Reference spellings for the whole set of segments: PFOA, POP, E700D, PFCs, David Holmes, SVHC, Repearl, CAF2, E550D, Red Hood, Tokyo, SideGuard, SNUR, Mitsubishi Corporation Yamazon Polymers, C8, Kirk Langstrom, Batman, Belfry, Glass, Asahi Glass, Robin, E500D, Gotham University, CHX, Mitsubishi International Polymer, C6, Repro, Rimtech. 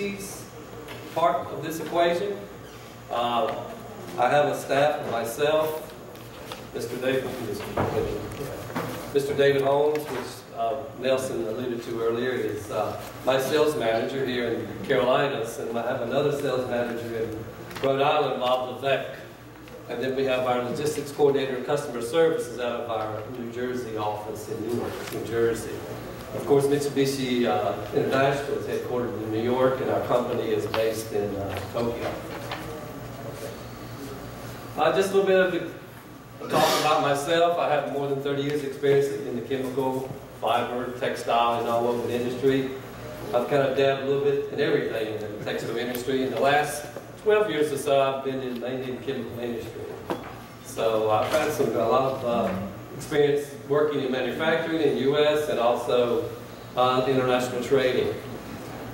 species part of this equation. I have a staff of myself, Mr. David Holmes, which Nelson alluded to earlier, is my sales manager here in the Carolinas, and I have another sales manager in Rhode Island, Bob Levec. And then we have our logistics coordinator and customer services out of our New Jersey office in Newark, New Jersey. Of course, Mitsubishi International is headquartered in New York, and our company is based in Tokyo. Just a little bit of a talk about myself. I have more than 30 years' experience in the chemical, fiber, textile, and all woven industry. I've kind of dabbed a little bit in everything in the textile industry. In the last 12 years or so, I've been in mainly the chemical industry. So I've had a lot of experience working in manufacturing in the U.S. and also international trading.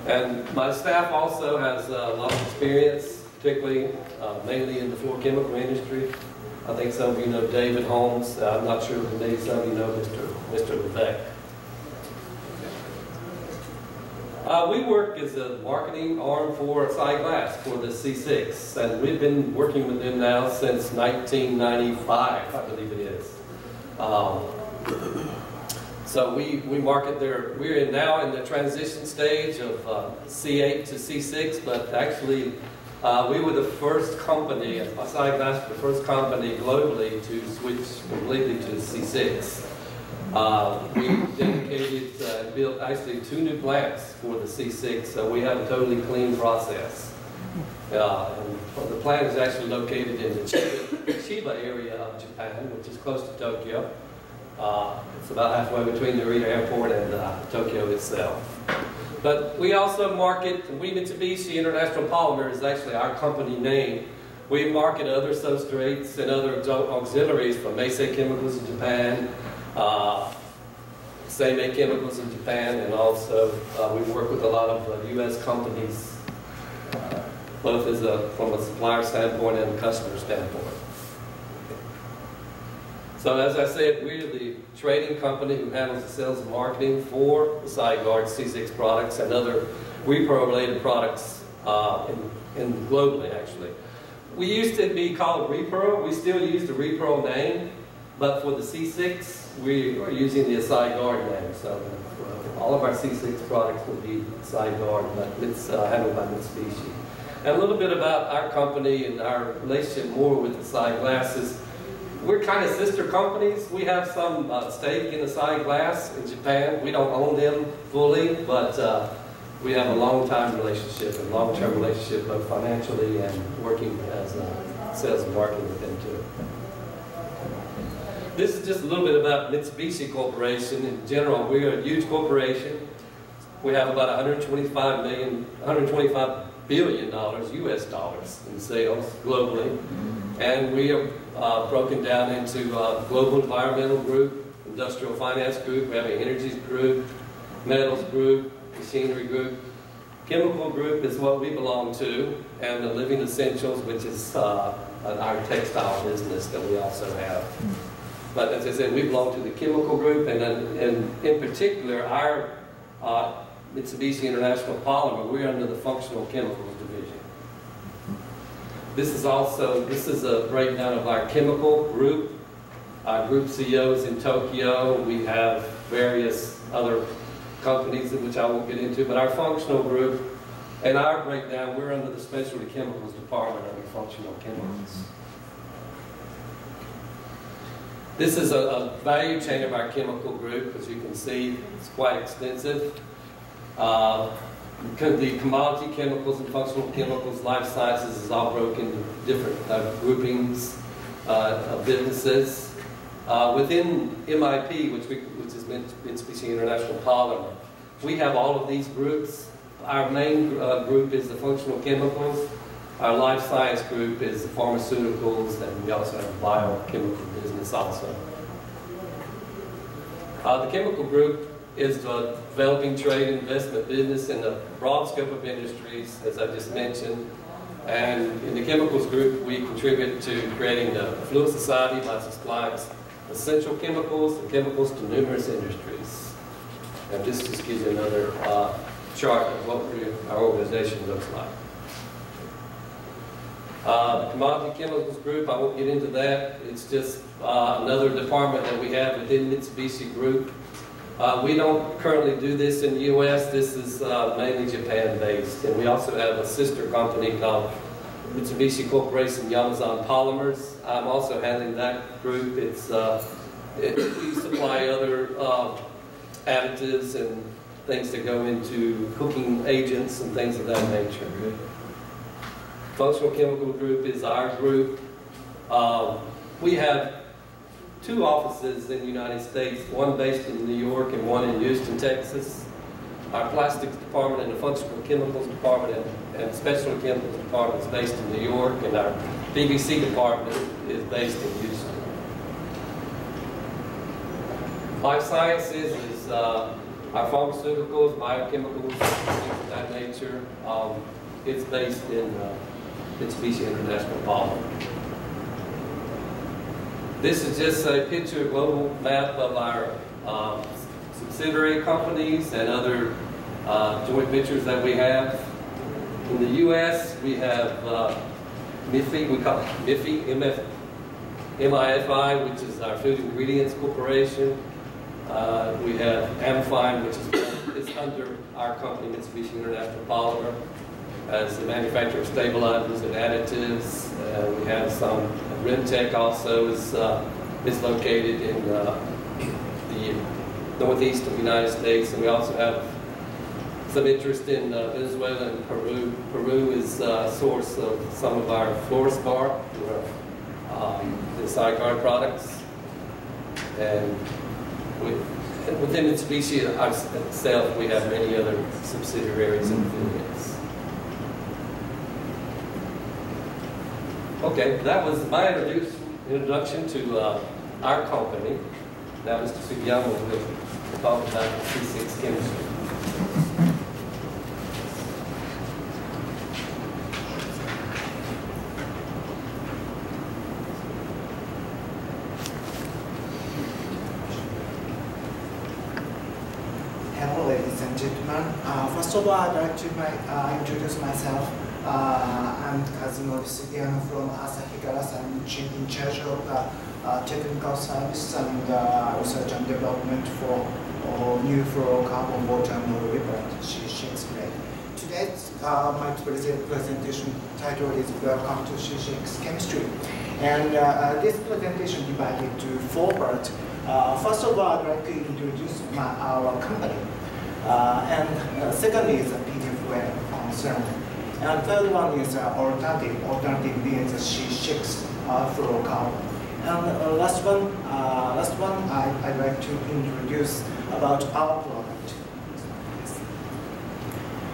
And my staff also has a lot of experience, particularly mainly in the fluorochemical industry. I think some of you know David Holmes. I'm not sure if maybe some of you know Mr. Levec. We work as a marketing arm for Asahi Glass for the C6, and we've been working with them now since 1995, I believe it is. So we market their, we're now in the transition stage of C8 to C6, but actually we were the first company, Asahi Glass was the first company globally to switch completely to C6. We dedicated and built actually 2 new plants for the C6, so we have a totally clean process. And the plant is actually located in the Chiba area of Japan, which is close to Tokyo. It's about halfway between the Narita Airport and Tokyo itself. But we also market, Mitsubishi International Polymer is actually our company name. We market other substrates and other auxiliaries from Meisei Chemicals in Japan, Meisei Chemicals in Japan, and also we work with a lot of U.S. companies, both as from a supplier standpoint and a customer standpoint. So as I said, we're the trading company who handles the sales and marketing for the SideGuard C6 products and other Repro-related products globally, actually. We used to be called Repro. We still use the Repro name. But for the C6, we are using the AsahiGuard name, so all of our C6 products will be AsahiGuard, but it's handled by Mitsubishi. And a little bit about our company and our relationship more with Asahi Glass is we're kind of sister companies. We have some stake in Asahi Glass in Japan. We don't own them fully, but we have a long-time relationship, and long-term relationship both financially and working as sales and marketing with them too. This is just a little bit about Mitsubishi Corporation in general. We are a huge corporation. We have about $125 billion U.S. dollars in sales globally, and we are broken down into global environmental group, industrial finance group, we have an energies group, metals group, machinery group, chemical group is what we belong to, and the living essentials, which is our textile business that we also have. But as I said, we belong to the chemical group, and in particular, our Mitsubishi International Polymer, we're under the functional chemicals division. This is also, this is a breakdown of our chemical group. Our group CO is in Tokyo. We have various other companies, which I won't get into, but our functional group and our breakdown, we're under the specialty chemicals department under functional chemicals. This is a value chain of our chemical group. As you can see, it's quite extensive. The commodity chemicals and functional chemicals, life sciences is all broken into different groupings of businesses. Within MIP, which is Mitsubishi International Polymer, we have all of these groups. Our main group is the functional chemicals. Our life science group is the pharmaceuticals, and we also have a biochemical business also. The chemical group is the developing trade investment business in the broad scope of industries, as I just mentioned. And in the chemicals group, we contribute to creating the fluid society by supplying essential chemicals and chemicals to numerous industries. And this just gives you another chart of what our organization looks like. Commodity Chemicals Group, I won't get into that. It's just another department that we have within Mitsubishi Group. We don't currently do this in the U.S. This is mainly Japan-based. And we also have a sister company called Mitsubishi Corporation Yamazon Polymers. I'm also handling that group. It's we supply other additives and things that go into cooking agents and things of that nature. Functional Chemical Group is our group. We have two offices in the United States, one based in New York and one in Houston, Texas. Our plastics department and the functional chemicals department and specialty chemicals department is based in New York, and our PVC department is based in Houston. Life sciences is our pharmaceuticals, biochemicals, things of that nature. It's based in Mitsubishi International Polymer. This is just a picture, global map of our subsidiary companies and other joint ventures that we have. In the U.S., we have MIFI, we call it MIFI, which is our Food Ingredients Corporation. We have Amphine, which is under our company, Mitsubishi International Polymer, as the manufacturer of stabilizers and additives. We have some, Rimtech also is located in the northeast of the United States, and we also have some interest in Venezuela and Peru. Peru is a source of some of our fluorospar, the SideGuard products. And within Mitsubishi itself, we have many other subsidiaries and affiliates. Okay, that was my introduction to our company. Now Mr. Sugiyama will talk about C6 chemistry. Hello ladies and gentlemen. First of all, I'd like to introduce myself. I'm Kazumori Sibian from Asahi Glass. I'm in charge of the technical service and research and development for new fluorocarbon water and Repearl CHX. Today, my presentation title is Welcome to CHX Chemistry. And this presentation divided into four parts. First of all, I'd like to introduce our company. And second is a PFOA concern. And third one is alternative means C6 fluorocarbon. And last one I'd like to introduce about our product.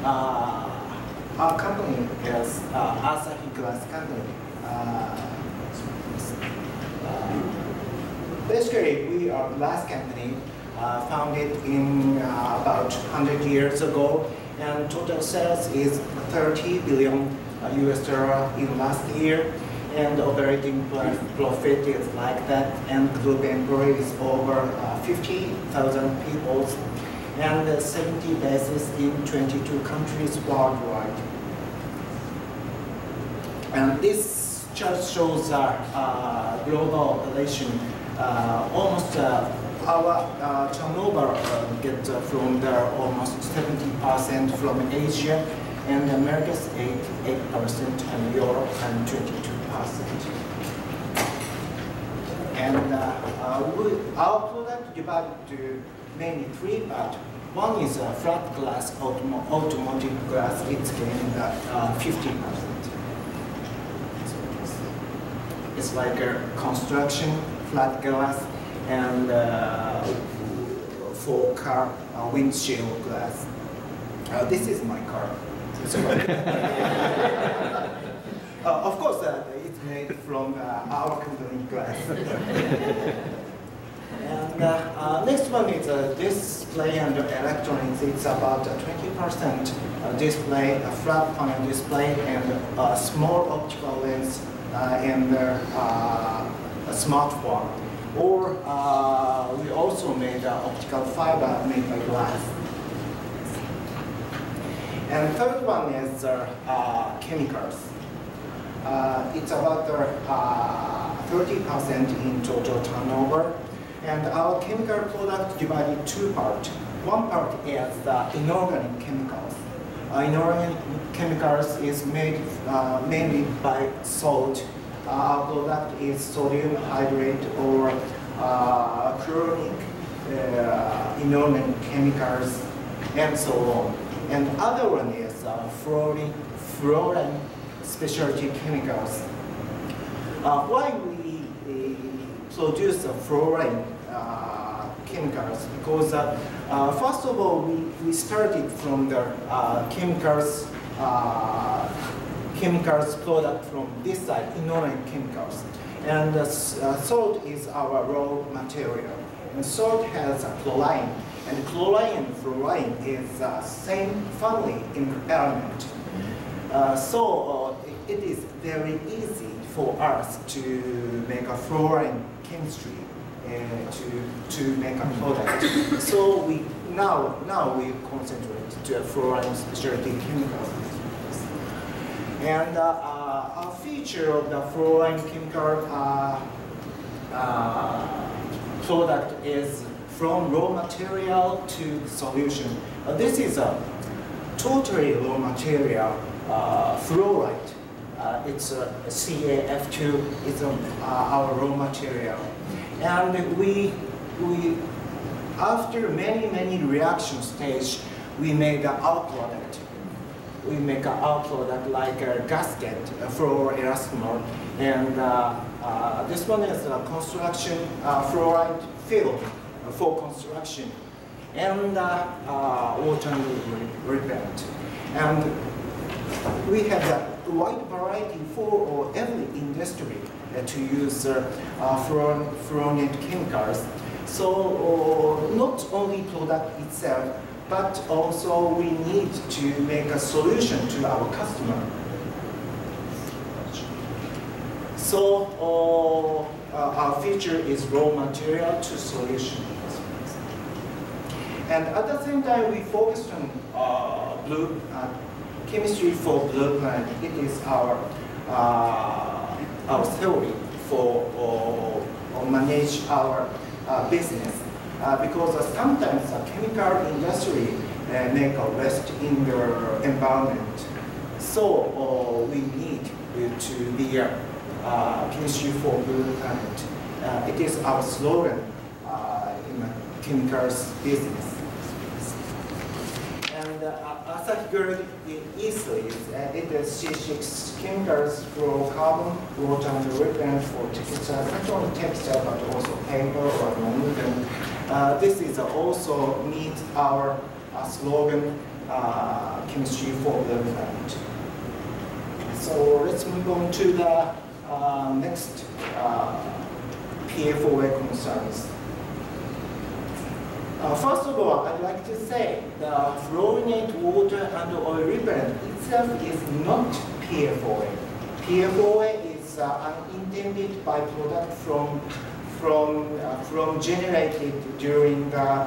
Our company is Asahi Glass Company. Basically, we are a glass company founded in about 100 years ago. And total sales is $30 billion in last year, and operating profit is like that, and group employees over 50,000 people, and 70 bases in 22 countries worldwide. And this chart shows our global operation. Almost our turnover gets from there almost 70% from Asia, and America's 8%, and Europe and 22%. And our product divided to mainly three parts. One is flat glass, automotive glass. It's getting 50%. It's like a construction flat glass, and for car windshield glass. This is my car. Of course, it's made from our company glass. And next one is display and electronics. It's about 20% display, a flat panel display, and a small optical lens and a smartphone. Or we also made optical fiber made by glass. And third one is chemicals. It's about 30% in total turnover. And our chemical product divided two parts. One part is the inorganic chemicals. Inorganic chemicals is made mainly by salt. Our product is sodium hydrate or chloronic inorganic chemicals and so on. And other one is fluorine specialty chemicals. Why we produce fluorine chemicals? Because first of all, we started from the chemicals product from this side, inorganic chemicals. And salt is our raw material. And salt has chlorine. And chlorine and fluorine is the same family in element. So it is very easy for us to make a fluorine chemistry to make a product. So we now we concentrate to fluorine specialty chemicals. And a feature of the fluorine chemical product is from raw material to solution. This is a totally raw material, fluoride. It's a CAF2, it's our raw material. And we after many reaction stage, we made our product. We make our product like a gasket, a fluoroelastomer. And this one is a construction fluoride film for construction and water repellent. And we have a wide variety for every industry to use fluorinated chemicals. So not only product itself, but also we need to make a solution to our customer. So our feature is raw material to solution. And at the same time, we focused on blue chemistry for blue planet. It is our theory for manage our business because sometimes the chemical industry make a waste in their environment. So we need to be a chemistry for blue planet. It is our slogan in the chemicals business. AsahiGuard easily, it is C6 chemicals for carbon, water, and repellent for textiles, not only textile but also paper or nonwoven. This is also meet our slogan, chemistry for the planet. So let's move on to the next PFOA concerns. First of all, I'd like to say the fluorinated water and oil repellent itself is not PFOA. PFOA is unintended byproduct from generated during the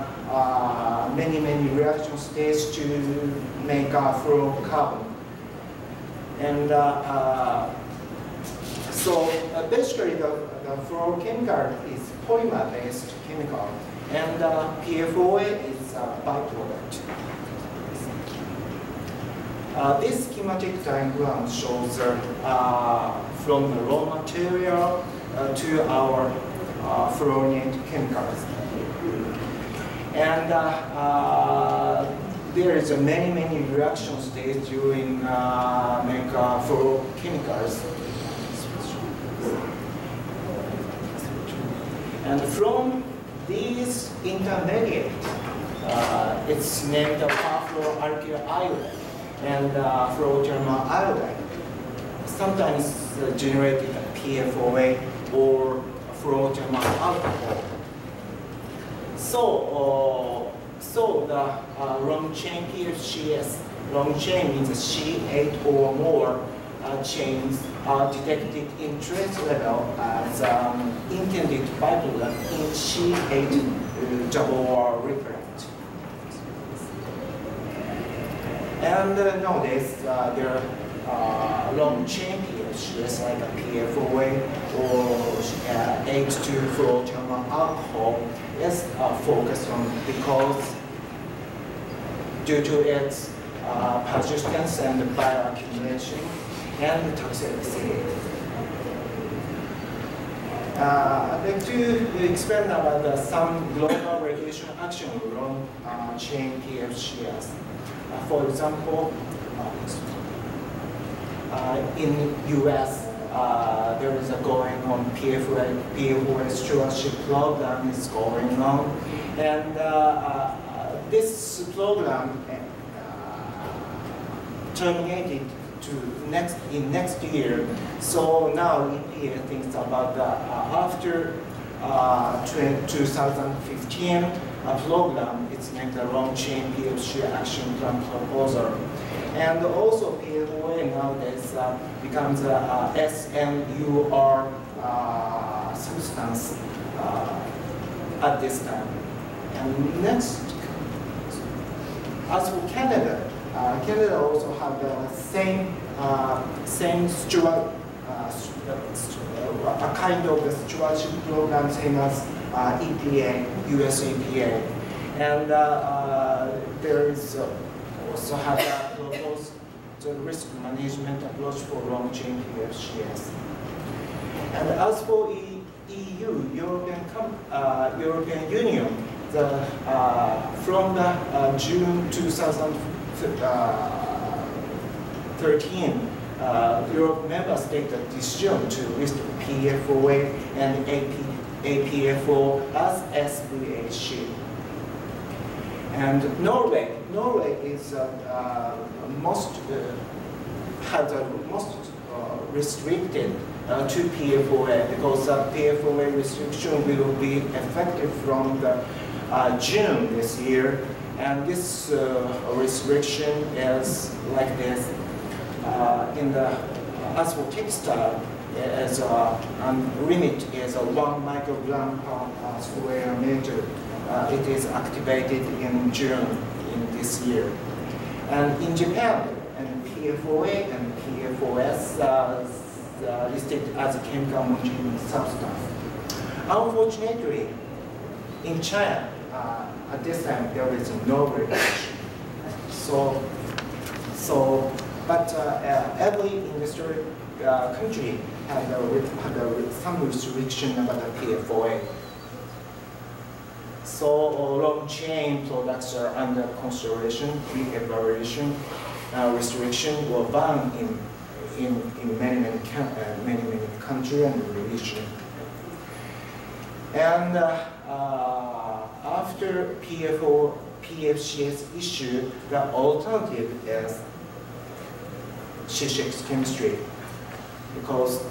many reaction stages to make a fluorocarbon. And so basically, the fluorochemical is polymer-based chemical. And PFOA is a byproduct. This schematic diagram shows from the raw material to our fluorinated chemicals. And there is a many reaction stages during make fluorochemicals. And from these intermediate, it's named the perfluoroalkyl iodide and fluorotermal iodide. Sometimes generated PFOA or fluorotermal alcohol. So, the long chain PFCs, long chain means C8 or more chains are detected in trace level as intended byproduct in C8 double R repellent. And nowadays, there are long chain PFOS like a PFOA or H2 fluorochemical alcohol is focused on because due to its persistence and bioaccumulation and toxicity. I'd like to expand about some global regulation action along chain PFOS. For example, in U.S., there is a going on PFOA stewardship program is going on, and this program terminated to next year. So now EPA thinks about after 2015 a program. It's named a long-chain PFOA action plan proposal, and also PFOA nowadays becomes a SNUR substance at this time. And next, as for Canada. Canada also have the same steward, a kind of stewardship program, same as EPA, US EPA, and there is also have proposed the risk management approach for long chain PFOS. And as for EU, European Union, the from the June 2013, Europe member states that decision to list PFOA and APFO as SVHC. And Norway is has the most restricted to PFOA because PFOA restriction will be effective from the, June this year. And this restriction is like this. As for textile, as limit is 1 microgram per square meter. It is activated in June in this year. And in Japan, and PFOA and PFOS listed as a chemical monitoring substance. Unfortunately, in China. At this time, there is no regulation. But every industrial country had some restriction about the PFOA. So long chain products are under consideration, re-evaluation, restriction, or ban in many countries and regions. And after PFOS issue, the alternative is C6 chemistry, because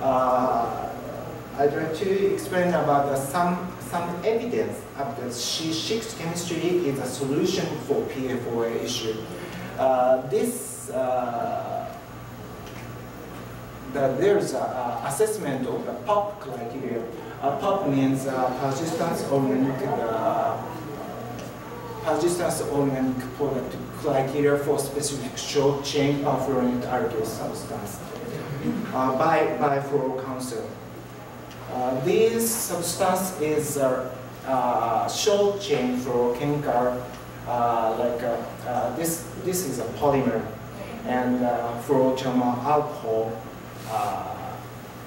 I'd like to explain about some evidence of the C6 chemistry is a solution for PFOA issue. There's an assessment of the POP criteria. POP means persistence organic product criteria for specific short chain perfluorinated alkyl substance by Fluoro Council. This substance is a short chain fluorochemical. This is a polymer, and fluorochemical alcohol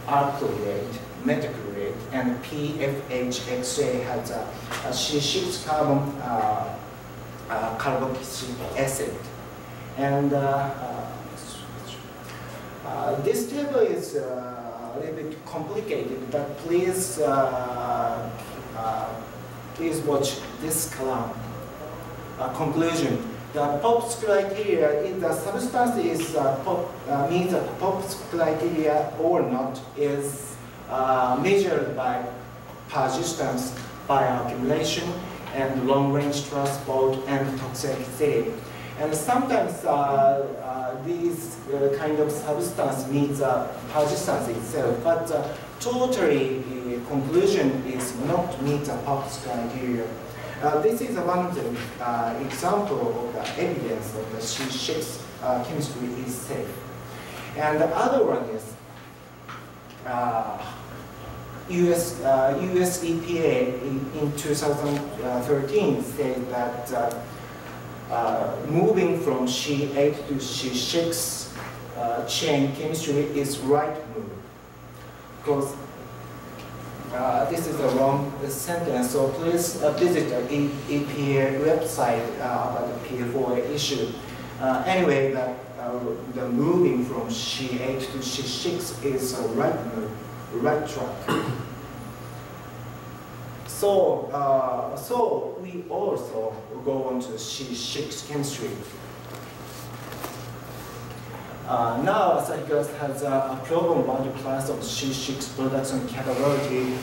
alkylate, metacrylate, and PFHXA has a C6 carbon carboxylic acid. And this table is a little bit complicated, but please please watch this column. Conclusion. The POP's criteria is the substance is means that POP's criteria or not is measured by persistence, bioaccumulation, and long-range transport and toxicity. And sometimes these kind of substance means persistence itself, but totally the conclusion is not meet the POP's criteria. This is one of the example of the evidence of the C6 chemistry is safe. And the other one is US EPA in 2013 said that moving from C8 to C6 chain chemistry is right move. Because this is the wrong sentence, so please visit the EPA website about the PFOA issue. Anyway, the moving from C8 to C6 is a right move, right track. So, so we also go on to C6 chemistry. Now, AsahiGuard has a program-wide class of C6 production capability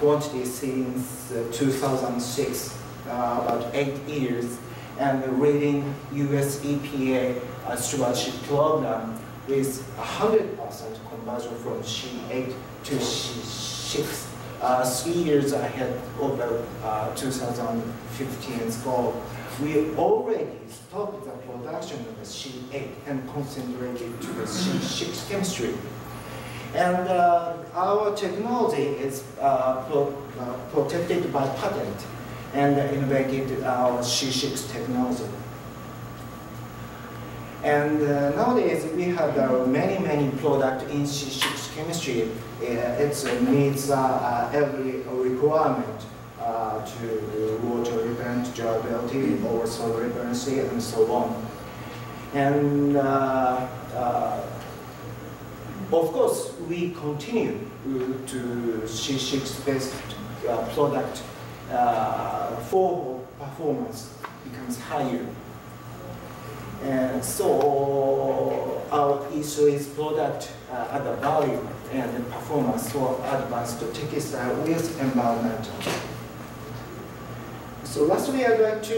quantity since 2006, about 8 years, and the leading U.S. EPA stewardship program with 100% conversion from C8 to C6, 3 years ahead of the 2015's goal. We already stopped the production of the C8 and concentrated to the C6 chemistry. And our technology is protected by patent and invented our C6 technology. And nowadays we have many products in C6 chemistry. It meets every requirement. To water repellent, durability, or soil repellency, and so on. And of course, we continue to C6-based product for performance becomes higher. And so our E3 product at the value and the performance for advanced textile with environmental. So lastly, I'd like to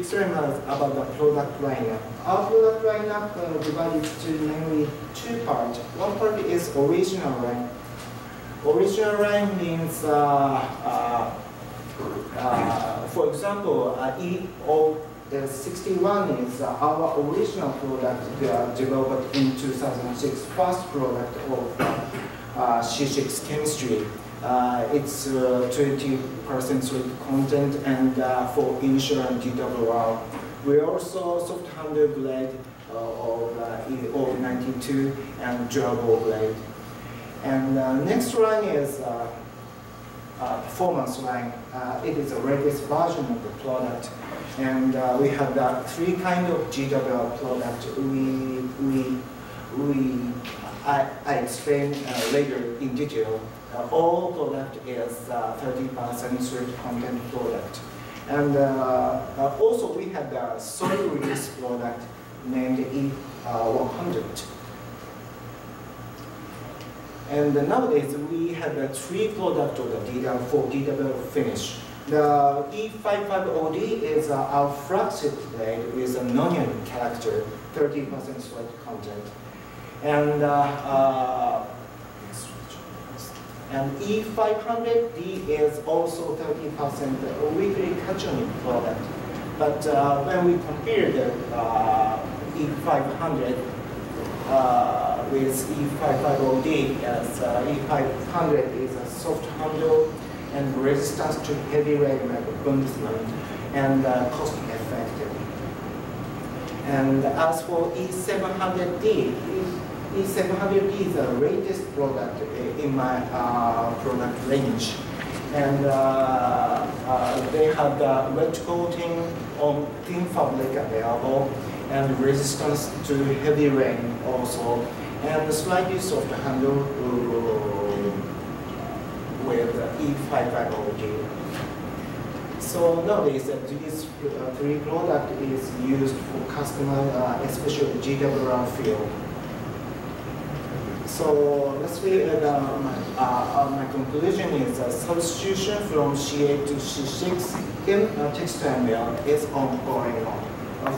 experiment about the product lineup. Our product lineup divided to mainly two parts. One part is original line. Original line means, for example, E061 is our original product developed in 2006, first product of C6 chemistry. It's 20% sweet content and for initial and DWR. We also soft handle blade of E092 and durable blade. And next line is performance line. It is the latest version of the product. And we have three kinds of GWR product. I explain later in detail. All product is 30% sweet content product. And also we have the soil release product named E100. And nowadays we have the three products of the DW finish. The E550D is our flagship blade with an onion character, 30% sweet content. And E500D is also 30% weekly cationic product. But when we compare the E500 with E550D, as E500 is a soft handle and resistance to heavy rain bundesmann and cost effective. And as for E700D, E700D is the latest product in my product range. And they have the wet coating on thin fabric available and resistance to heavy rain also. And slightly soft handle with E550D. So nowadays, these three products is used for customer, especially GWR field. So let's see, my conclusion is substitution from C8 to C6 in textile mill is ongoing.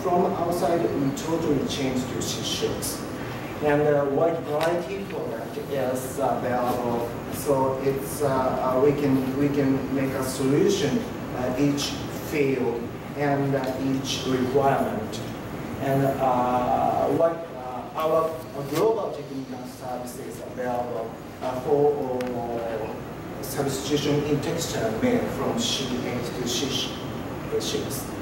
From outside, we totally change to C6. And wide variety product is available, so it's we can make a solution each field and each requirement. And what our global technical services available for substitution in texture made from C8 to C6.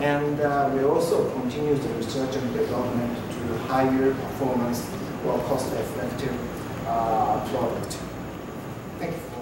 And we also continue the research and development to higher performance or cost-effective product. Thank you.